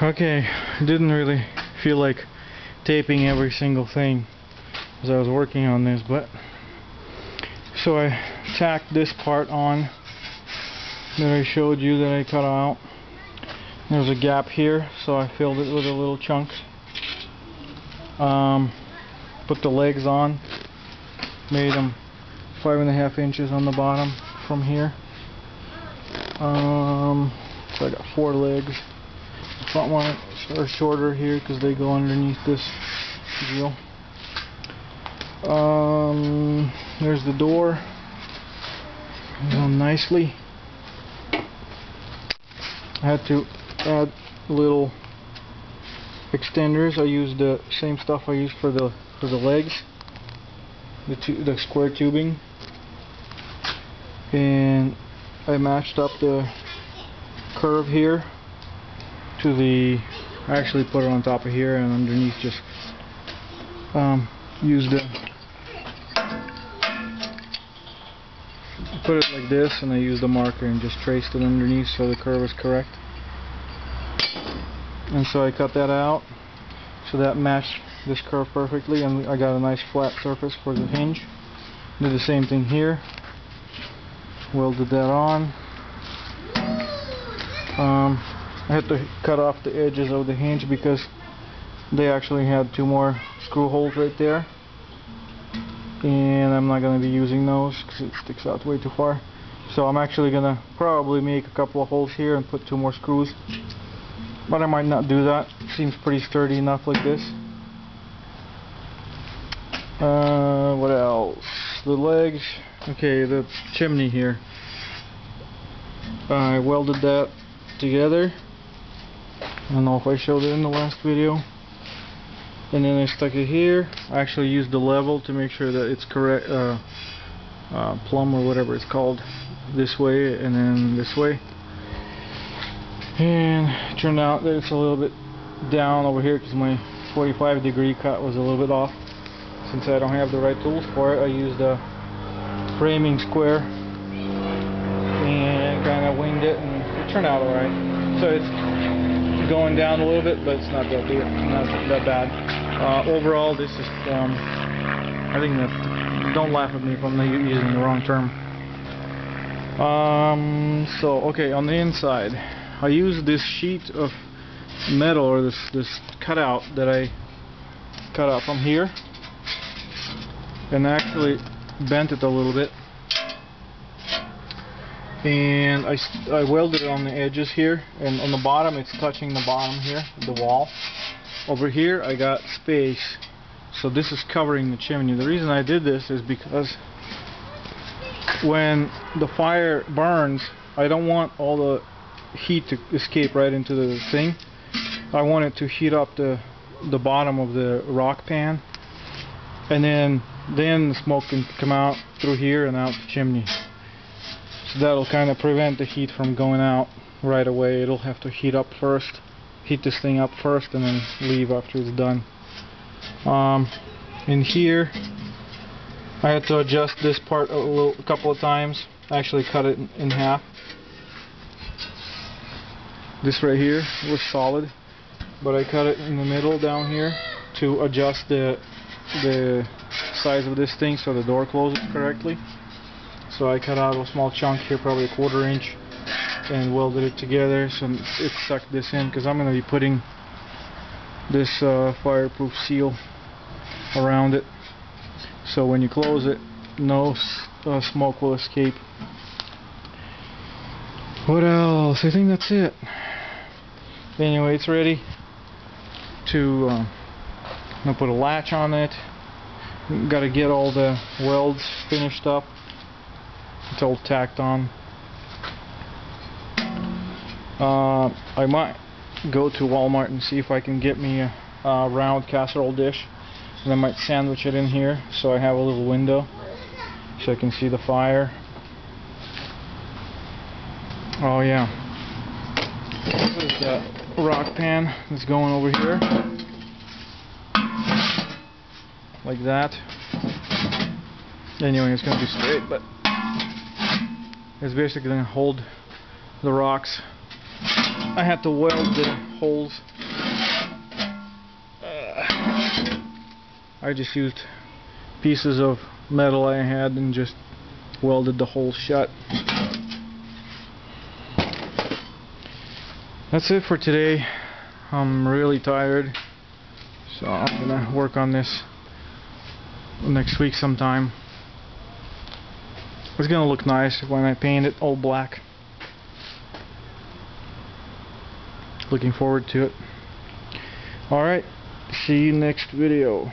Okay, I didn't really feel like taping every single thing as I was working on this, but so I tacked this part on that I showed you that I cut out. There's a gap here, so I filled it with a little chunk. Put the legs on, made them 5.5 inches on the bottom from here. So I got 4 legs. The front one are shorter here because they go underneath this deal. There's the door, done nicely. I had to add little extenders. I used the same stuff I used for the legs, the square tubing, and I matched up the curve here to the. I actually put it on top of here and underneath just used the. Put it like this, and I used a marker and just traced it underneath so the curve is correct. And so I cut that out so that matched this curve perfectly, and I got a nice flat surface for the hinge. Did the same thing here. Welded that on. I had to cut off the edges of the hinge because they actually had 2 more screw holes right there. And I'm not going to be using those because it sticks out way too far, so I'm actually going to probably make a couple of holes here and put 2 more screws, but I might not do that. It seems pretty sturdy enough like this. What else? The legs. Okay, the chimney here, I welded that together. I don't know if I showed it in the last video. And then I stuck it here. I actually used the level to make sure that it's correct, plumb or whatever it's called, this way and then this way. And it turned out that it's a little bit down over here because my 45-degree cut was a little bit off. Since I don't have the right tools for it, I used a framing square and kind of winged it, and it turned out alright. So it's going down a little bit, but it's not that bad. Overall, this is, I think that, don't laugh at me if I'm not using the wrong term. So, okay, on the inside, I used this sheet of metal, or this cutout that I cut out from here, and actually bent it a little bit. And I welded it on the edges here, and on the bottom, it's touching the bottom here, the wall. Over here I got space, so this is covering the chimney. The reason I did this is because when the fire burns, I don't want all the heat to escape right into the thing. I want it to heat up the bottom of the rock pan, and then the smoke can come out through here and out the chimney. So that'll kind of prevent the heat from going out right away. It'll have to heat up first. Heat this thing up first and then leave after it's done. In here I had to adjust this part a couple of times. I actually cut it in half. This right here was solid, but I cut it in the middle down here to adjust the size of this thing so the door closes correctly. So I cut out a small chunk here, probably a 1/4 inch, and welded it together so it sucked this in, because I'm going to be putting this fireproof seal around it, so when you close it, no smoke will escape. What else? I think that's it. Anyway, it's ready to I'm going to put a latch on it. Got to get all the welds finished up. It's all tacked on. I might go to Walmart and see if I can get me a round casserole dish, and I might sandwich it in here so I have a little window so I can see the fire. Oh yeah, this is the rock pan that's going over here like that. Anyway, it's going to be straight, but it's basically going to hold the rocks. I had to weld the holes. I just used pieces of metal I had and just welded the hole shut. That's it for today. I'm really tired, so I'm gonna work on this next week sometime. It's gonna look nice when I paint it all black. Looking forward to it. Alright, see you next video.